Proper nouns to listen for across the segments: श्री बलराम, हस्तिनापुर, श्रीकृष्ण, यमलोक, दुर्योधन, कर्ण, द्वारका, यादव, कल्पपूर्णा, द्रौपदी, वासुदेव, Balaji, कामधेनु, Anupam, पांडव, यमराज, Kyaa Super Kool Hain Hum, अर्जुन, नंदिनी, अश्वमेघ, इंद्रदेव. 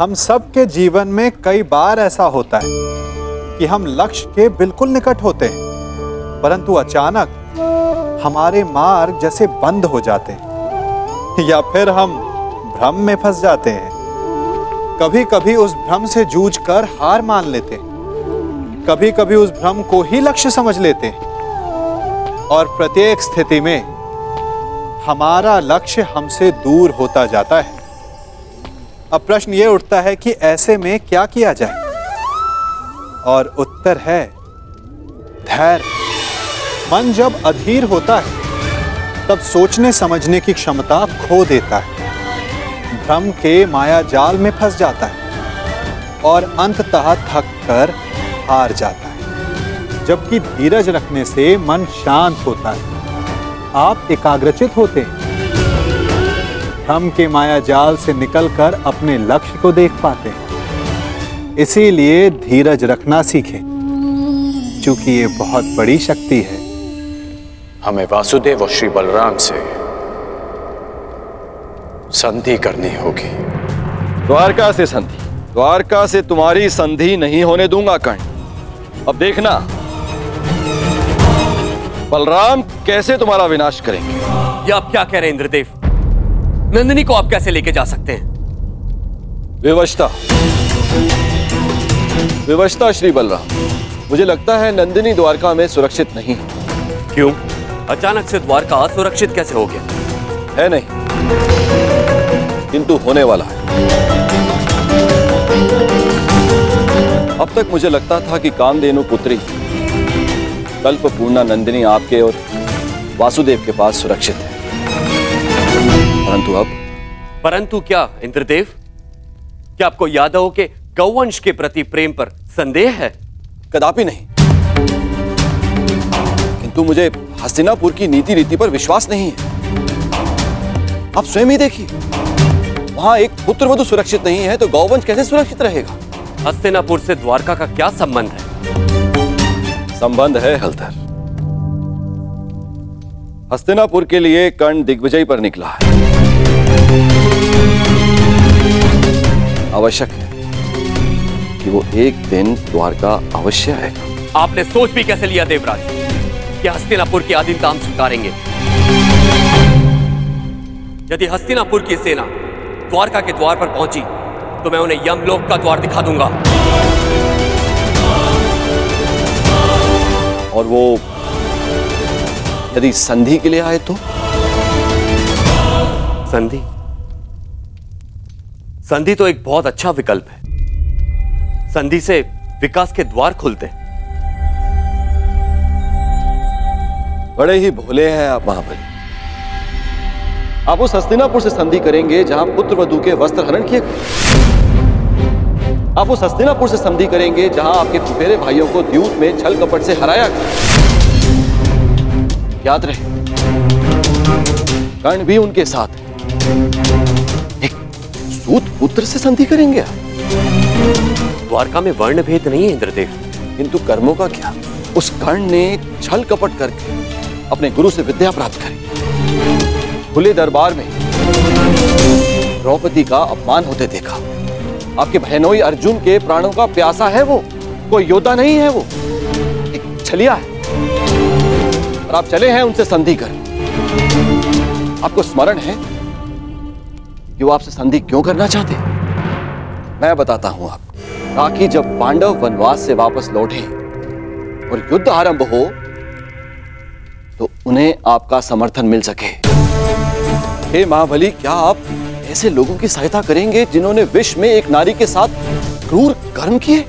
हम सब के जीवन में कई बार ऐसा होता है कि हम लक्ष्य के बिल्कुल निकट होते हैं, परंतु अचानक हमारे मार्ग जैसे बंद हो जाते हैं या फिर हम भ्रम में फंस जाते हैं। कभी कभी उस भ्रम से जूझकर हार मान लेते हैं, कभी कभी उस भ्रम को ही लक्ष्य समझ लेते हैं और प्रत्येक स्थिति में हमारा लक्ष्य हमसे दूर होता जाता है। अब प्रश्न ये उठता है कि ऐसे में क्या किया जाए, और उत्तर है धैर्य। मन जब अधीर होता है तब सोचने समझने की क्षमता खो देता है, भ्रम के माया जाल में फंस जाता है और अंततः थक कर हार जाता है। जबकि धीरज रखने से मन शांत होता है, आप एकाग्रचित होते हैं, भ्रम के माया जाल से निकलकर अपने लक्ष्य को देख पाते हैं। इसीलिए धीरज रखना सीखें, क्योंकि ये बहुत बड़ी शक्ति है। हमें वासुदेव और श्री बलराम से संधि करनी होगी। द्वारका से संधि? द्वारका से तुम्हारी संधि नहीं होने दूंगा कर्ण। अब देखना बलराम कैसे तुम्हारा विनाश करेंगे। ये आप क्या कह रहे हैं इंद्रदेव? नंदिनी को आप कैसे लेके जा सकते हैं? विवशता, विवशता श्री बलराम। मुझे लगता है नंदिनी द्वारका में सुरक्षित नहीं। क्यों? अचानक से द्वारका सुरक्षित कैसे हो गया? है नहीं, किंतु होने वाला है। अब तक मुझे लगता था कि कामधेनु पुत्री कल्पपूर्णा नंदिनी आपके और वासुदेव के पास सुरक्षित है, परंतु अब? परंतु क्या इंद्रदेव? क्या आपको यादवों के गौवंश के प्रति प्रेम पर संदेह है? कदापि नहीं, किंतु मुझे हस्तिनापुर की नीति रीति पर विश्वास नहीं है। आप स्वयं ही देखिए, वहां एक पुत्रवधु सुरक्षित नहीं है तो गौवंश कैसे सुरक्षित रहेगा? हस्तिनापुर से द्वारका का क्या संबंध है? संबंध है हल्दर। हस्तिनापुर के लिए कर्ण दिग्विजय पर निकला है, आवश्यक है कि वो एक दिन द्वारका अवश्य आएगा। आपने सोच भी कैसे लिया देवराज कि हस्तिनापुर की आदिनता हम स्वीकारेंगे? यदि हस्तिनापुर की सेना द्वारका के द्वार पर पहुंची तो मैं उन्हें यमलोक का द्वार दिखा दूंगा। और वो यदि संधि के लिए आए तो? संधि? संधि तो एक बहुत अच्छा विकल्प है। संधि से विकास के द्वार खुलते हैं। बड़े ही भोले हैं आप महाबली। आप उस हस्तिनापुर से संधि करेंगे जहां पुत्रवधु के वस्त्र हरण किए गए। आप उस हस्तिनापुर से संधि करेंगे जहां आपके फुफेरे भाइयों को द्यूत में छल कपट से हराया गया। याद रहे कर्ण भी उनके साथ। एक सूत पुत्र से संधि करेंगे। द्वारका में वर्ण भेद नहीं है इंद्रदेव, किंतु कर्मों का क्या? उस कर्ण ने छल कपट करके अपने गुरु से विद्या प्राप्त करी, खुले दरबार में द्रौपदी का अपमान होते देखा। आपके बहनोई अर्जुन के प्राणों का प्यासा है वो, कोई योद्धा नहीं है वो, एक छलिया है। और आप चले हैं उनसे संधि कर। आपको स्मरण है कि वो आपसे संधि क्यों करना चाहते? मैं बताता हूं आप, ताकि जब पांडव वनवास से वापस लौटे और युद्ध आरंभ हो तो उन्हें आपका समर्थन मिल सके। हे महाबली, क्या आप ऐसे लोगों की सहायता करेंगे जिन्होंने विश्व में एक नारी के साथ क्रूर कर्म किए?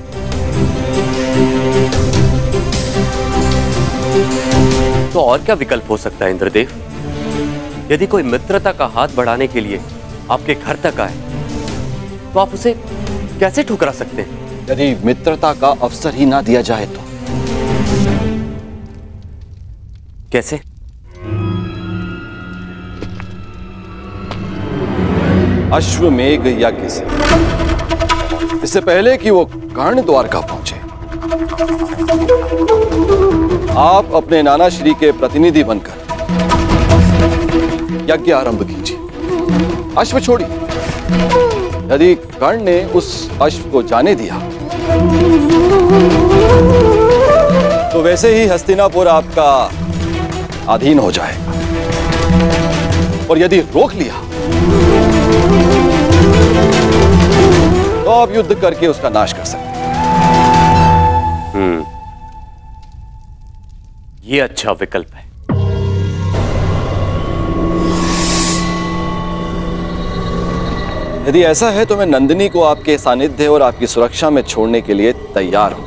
तो और क्या विकल्प हो सकता है इंद्रदेव? यदि कोई मित्रता का हाथ बढ़ाने के लिए आपके घर तक आए तो आप उसे कैसे ठुकरा सकते हैं? यदि मित्रता का अवसर ही ना दिया जाए तो कैसे? अश्वमेघ यज्ञ से इससे पहले कि वो कर्ण द्वारका पहुंचे, आप अपने नाना श्री के प्रतिनिधि बनकर यज्ञ आरंभ कीजिए। अश्व छोड़िए, यदि कर्ण ने उस अश्व को जाने दिया तो वैसे ही हस्तिनापुर आपका अधीन हो जाए, और यदि रोक लिया तो आप युद्ध करके उसका नाश कर सकते। ये अच्छा विकल्प है। यदि ऐसा है तो मैं नंदिनी को आपके सानिध्य और आपकी सुरक्षा में छोड़ने के लिए तैयार हूं।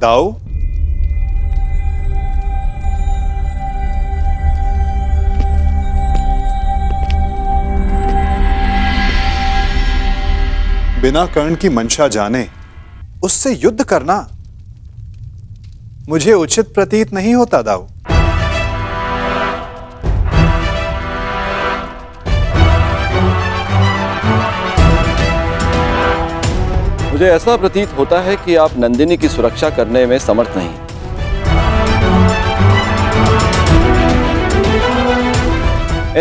दाऊ, बिना कर्ण की मंशा जाने उससे युद्ध करना मुझे उचित प्रतीत नहीं होता। दाऊ, मुझे ऐसा प्रतीत होता है कि आप नंदिनी की सुरक्षा करने में समर्थ नहीं।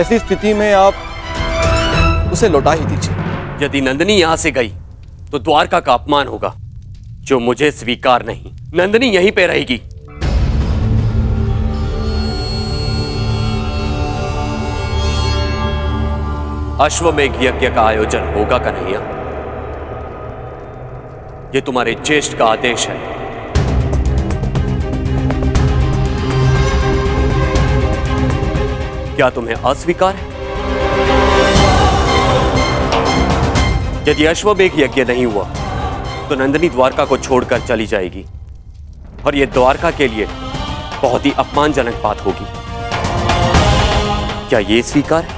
ऐसी स्थिति में आप उसे लौटा ही दीजिए। यदि नंदिनी यहाँ से गई तो द्वारका का अपमान होगा, जो मुझे स्वीकार नहीं। नंदिनी यहीं पे रहेगी। अश्वमेघ यज्ञ का आयोजन होगा कन्हैया, ये तुम्हारे ज्येष्ठ का आदेश है। क्या तुम्हें अस्वीकार है? यदि अश्वमेघ यज्ञ नहीं हुआ तो नंदिनी द्वारका को छोड़कर चली जाएगी, और यह द्वारका के लिए बहुत ही अपमानजनक बात होगी। क्या यह स्वीकार है?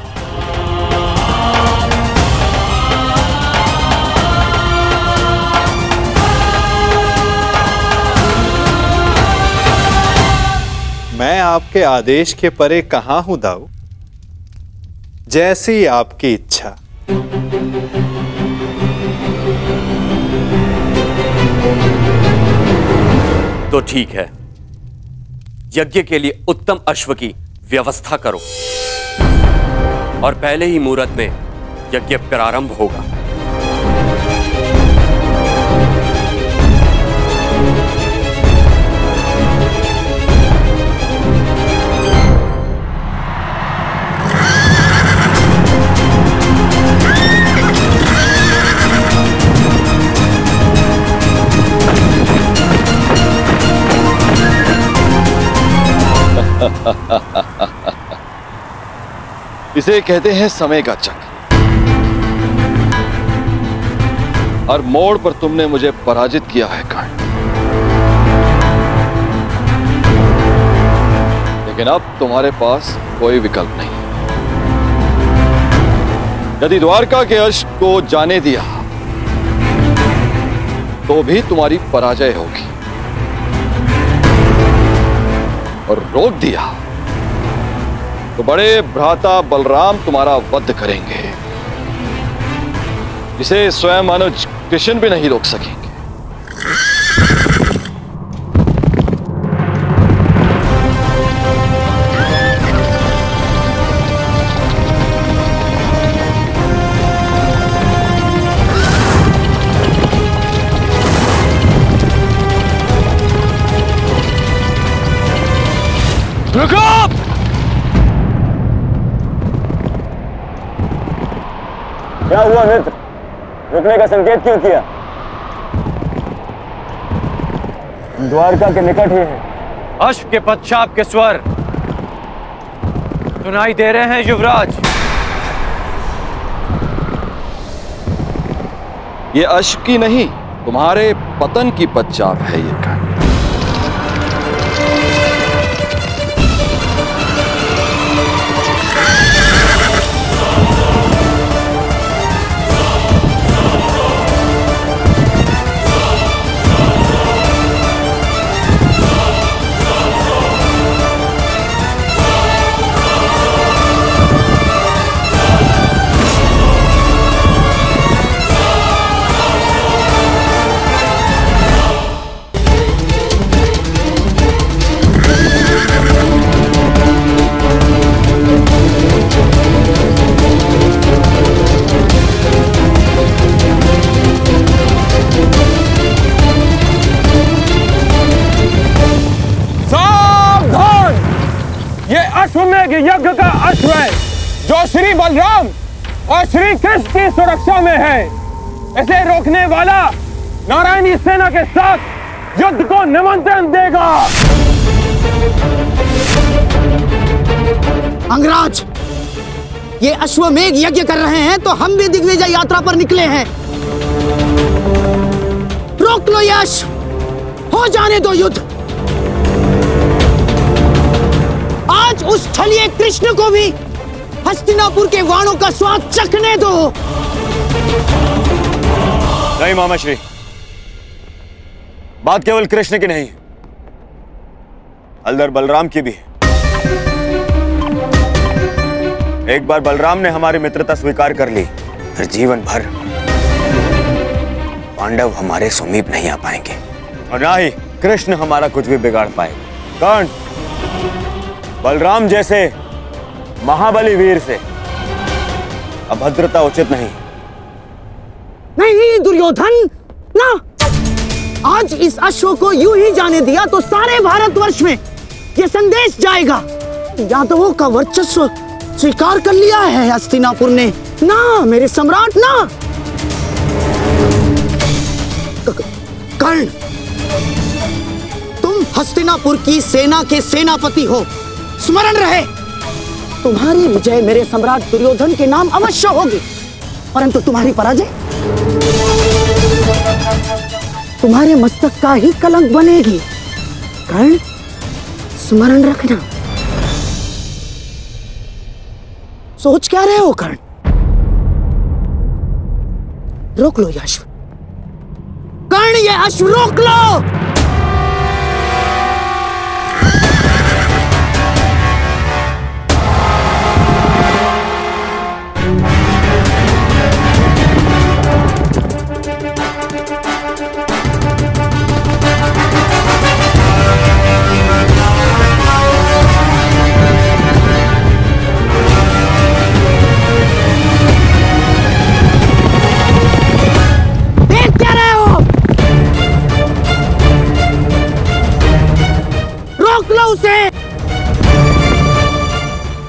मैं आपके आदेश के परे कहां हूं दाऊ, जैसी आपकी इच्छा। तो ठीक है, यज्ञ के लिए उत्तम अश्व की व्यवस्था करो और पहले ही मुहूर्त में यज्ञ प्रारंभ होगा। इसे कहते हैं समय का चक्र। और मोड़ पर तुमने मुझे पराजित किया है कर्ण, लेकिन अब तुम्हारे पास कोई विकल्प नहीं। यदि द्वारका के अश्व को जाने दिया तो भी तुम्हारी पराजय होगी, और रोक दिया तो बड़े भ्राता बलराम तुम्हारा वध करेंगे, इसे स्वयं अनुज कृष्ण भी नहीं रोक सकेंगे। क्या हुआ मित्र, रुकने का संकेत क्यों किया? द्वारका के निकट ही है। अश्व के पदचाप के स्वर सुनाई दे रहे हैं युवराज। ये अश्व की नहीं, तुम्हारे पतन की पदचाप है ये कर्ण। अश्वमेघ यज्ञ का अश्व है जो श्री बलराम और श्री कृष्ण की सुरक्षा में है। इसे रोकने वाला नारायणी सेना के साथ युद्ध को निमंत्रण देगा। अंगराज, ये अश्वमेघ यज्ञ कर रहे हैं तो हम भी दिग्विजय यात्रा पर निकले हैं। रोक लो यश, हो जाने दो युद्ध। आज उस छलिए कृष्ण को भी हस्तिनापुर के वाणों का स्वाद चखने दो। नहीं मामा श्री, बात केवल कृष्ण की नहीं, अलदर बलराम की भी है। एक बार बलराम ने हमारी मित्रता स्वीकार कर ली, फिर जीवन भर पांडव हमारे समीप नहीं आ पाएंगे और ना ही कृष्ण हमारा कुछ भी बिगाड़ पाएगा। कर्ण, बलराम जैसे महाबली वीर से अभद्रता उचित नहीं। नहीं दुर्योधन, ना आज इस अश्व को यूं ही जाने दिया तो सारे भारतवर्ष में यह संदेश जाएगा। यादवों का वर्चस्व स्वीकार कर लिया है हस्तिनापुर ने। ना मेरे सम्राट, ना कर्ण, तुम हस्तिनापुर की सेना के सेनापति हो, स्मरण रहे। तुम्हारी विजय मेरे सम्राट दुर्योधन के नाम अवश्य होगी, परंतु तुम्हारी पराजय तुम्हारे मस्तक का ही कलंक बनेगी। कर्ण, स्मरण रखना। सोच क्या रहे हो कर्ण? रोक लो ये अश्व। कर्ण, ये अश्व रोक लो।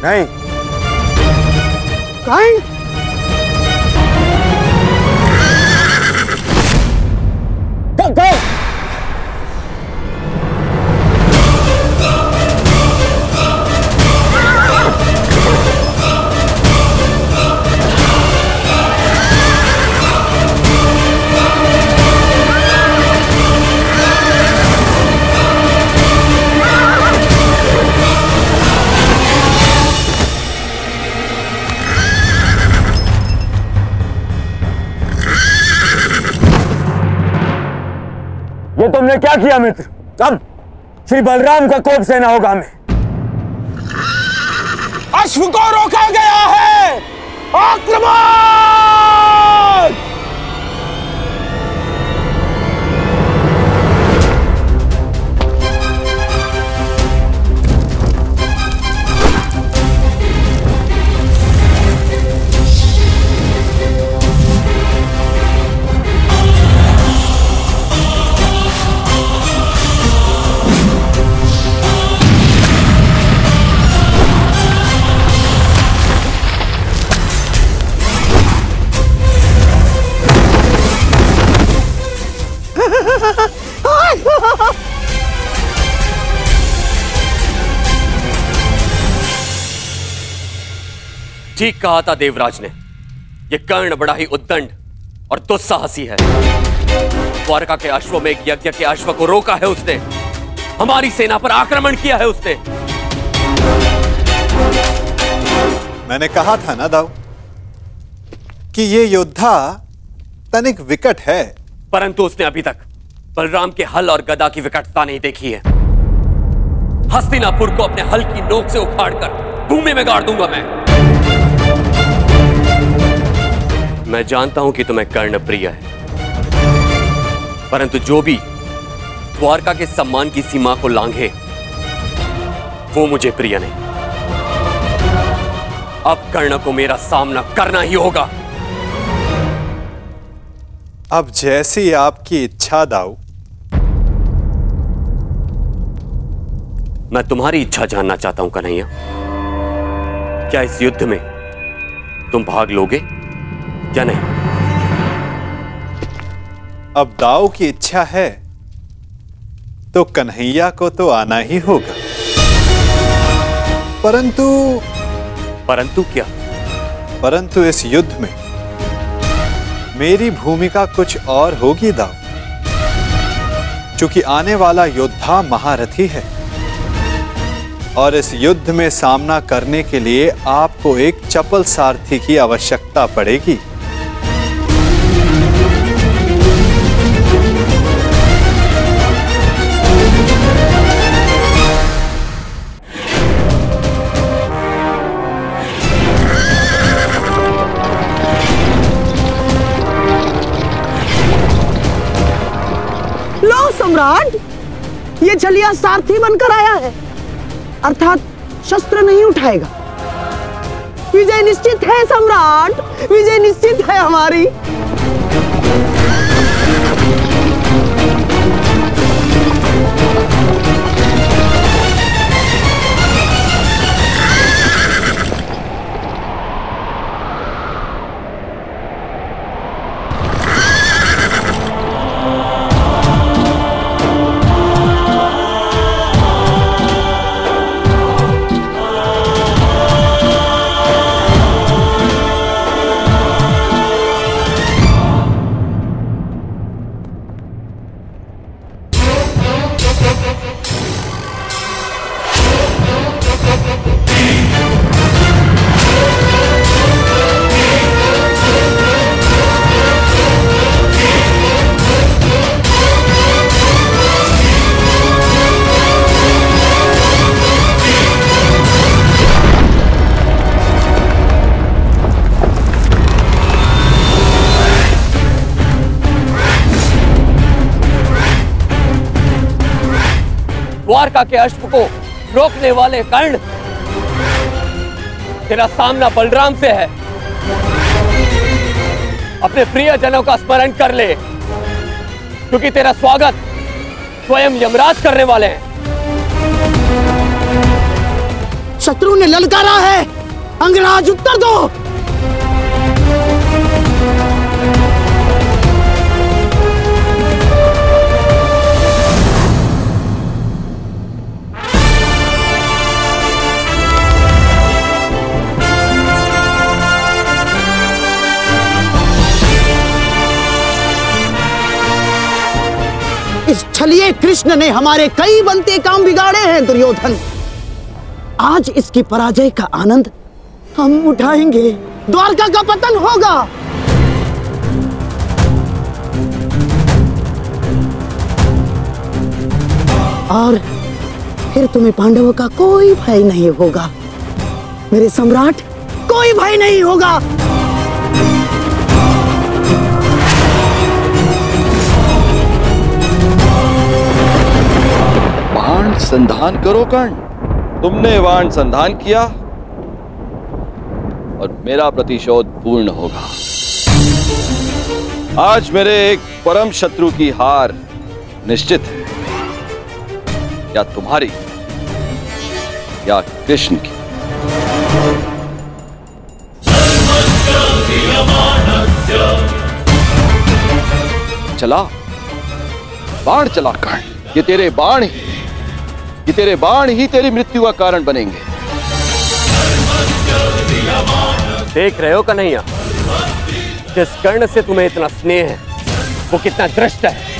नहीं कर्ण, ये तुमने क्या किया मित्र? अब श्री बलराम का कोप सहना होगा हमें। अश्व को रोका गया है, आक्रमण! ठीक कहा था देवराज ने, यह कर्ण बड़ा ही उद्दंड और दुस्साहसी है। द्वारका के अश्वमेघ यज्ञ के अश्व को रोका है उसने, हमारी सेना पर आक्रमण किया है उसने। मैंने कहा था ना दाऊ कि यह योद्धा तनिक विकट है, परंतु उसने अभी तक बलराम के हल और गदा की विकटता नहीं देखी है। हस्तिनापुर को अपने हल की नोक से उखाड़कर भूमि में गाड़ दूंगा मैं। मैं जानता हूं कि तुम्हें कर्ण प्रिय है, परंतु जो भी द्वारका के सम्मान की सीमा को लांघे वो मुझे प्रिय नहीं। अब कर्ण को मेरा सामना करना ही होगा। अब जैसी आपकी इच्छा दाऊ। मैं तुम्हारी इच्छा जानना चाहता हूं कन्हैया। क्या इस युद्ध में तुम भाग लोगे या नहीं? अब दाव की इच्छा है तो कन्हैया को तो आना ही होगा। परंतु क्या? परंतु इस युद्ध में मेरी भूमिका कुछ और होगी दाव, क्योंकि आने वाला योद्धा महारथी है और इस युद्ध में सामना करने के लिए आपको एक चपल सारथी की आवश्यकता पड़ेगी। ये जलिया सारथी बनकर आया है, अर्थात शस्त्र नहीं उठाएगा। विजय निश्चित है सम्राट, विजय निश्चित है हमारी। द्वारका के अश्व को रोकने वाले कर्ण, तेरा सामना बलराम से है। अपने प्रियजनों का स्मरण कर ले, क्योंकि तेरा स्वागत स्वयं यमराज करने वाले हैं। शत्रु ने ललकारा है, अंगराज उत्तर दो। इस छलिए कृष्ण ने हमारे कई बनते काम बिगाड़े हैं दुर्योधन। आज इसकी पराजय का आनंद हम उठाएंगे। द्वारका का पतन होगा। और फिर तुम्हें पांडवों का कोई भय नहीं होगा मेरे सम्राट, कोई भय नहीं होगा। संधान करो कर्ण, तुमने वाण संधान किया और मेरा प्रतिशोध पूर्ण होगा। आज मेरे एक परम शत्रु की हार निश्चित है, या तुम्हारी या कृष्ण की। चला बाण, चला कर्ण। ये तेरे बाण ही तेरी मृत्यु का कारण बनेंगे। देख रहे हो कन्हैया, जिस कर्ण से तुम्हें इतना स्नेह है वो कितना दृष्ट है।